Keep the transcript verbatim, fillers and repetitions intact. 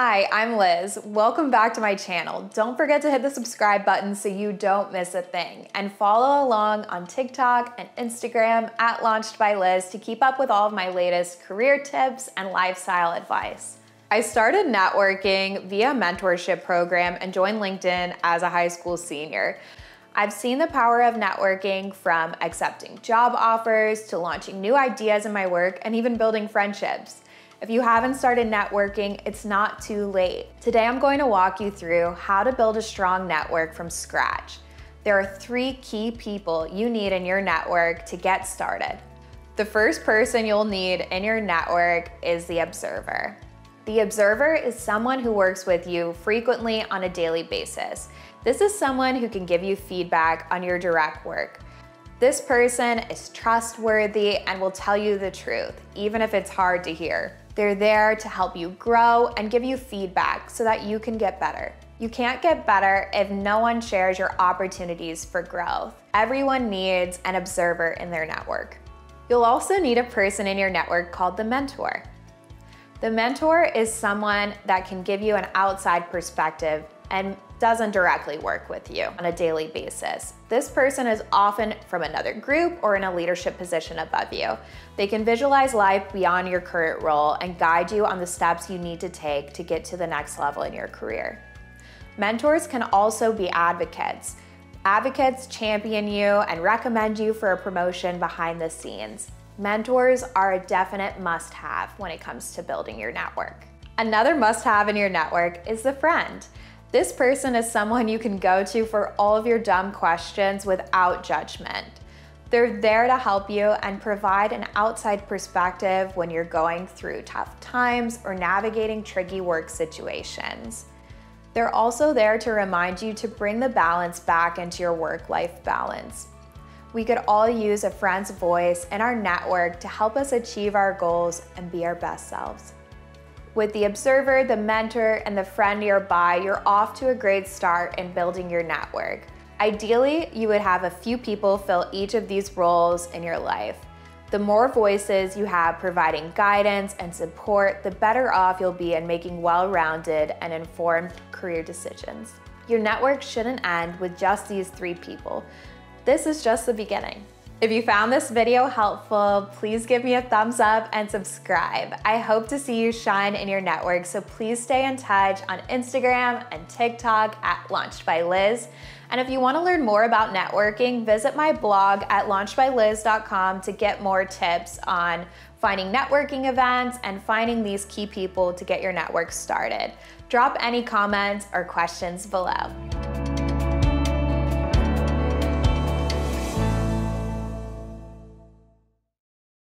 Hi, I'm Liz. Welcome back to my channel. Don't forget to hit the subscribe button so you don't miss a thing. And follow along on TikTok and Instagram at Launched by Liz to keep up with all of my latest career tips and lifestyle advice. I started networking via a mentorship program and joined LinkedIn as a high school senior. I've seen the power of networking from accepting job offers to launching new ideas in my work and even building friendships. If you haven't started networking, it's not too late. Today I'm going to walk you through how to build a strong network from scratch. There are three key people you need in your network to get started. The first person you'll need in your network is the observer. The observer is someone who works with you frequently on a daily basis. This is someone who can give you feedback on your direct work. This person is trustworthy and will tell you the truth, even if it's hard to hear. They're there to help you grow and give you feedback so that you can get better. You can't get better if no one shares your opportunities for growth. Everyone needs an observer in their network. You'll also need a person in your network called the mentor. The mentor is someone that can give you an outside perspective and doesn't directly work with you on a daily basis. This person is often from another group or in a leadership position above you. They can visualize life beyond your current role and guide you on the steps you need to take to get to the next level in your career. Mentors can also be advocates. Advocates champion you and recommend you for a promotion behind the scenes. Mentors are a definite must-have when it comes to building your network. Another must-have in your network is the friend. This person is someone you can go to for all of your dumb questions without judgment. They're there to help you and provide an outside perspective when you're going through tough times or navigating tricky work situations. They're also there to remind you to bring the balance back into your work-life balance. We could all use a friend's voice in our network to help us achieve our goals and be our best selves. With the observer, the mentor, and the friend nearby, you're off to a great start in building your network. Ideally, you would have a few people fill each of these roles in your life. The more voices you have providing guidance and support, the better off you'll be in making well-rounded and informed career decisions. Your network shouldn't end with just these three people. This is just the beginning. If you found this video helpful, please give me a thumbs up and subscribe. I hope to see you shine in your network, so please stay in touch on Instagram and TikTok at Launched by Liz. And if you want to learn more about networking, visit my blog at launched by liz dot com to get more tips on finding networking events and finding these key people to get your network started. Drop any comments or questions below.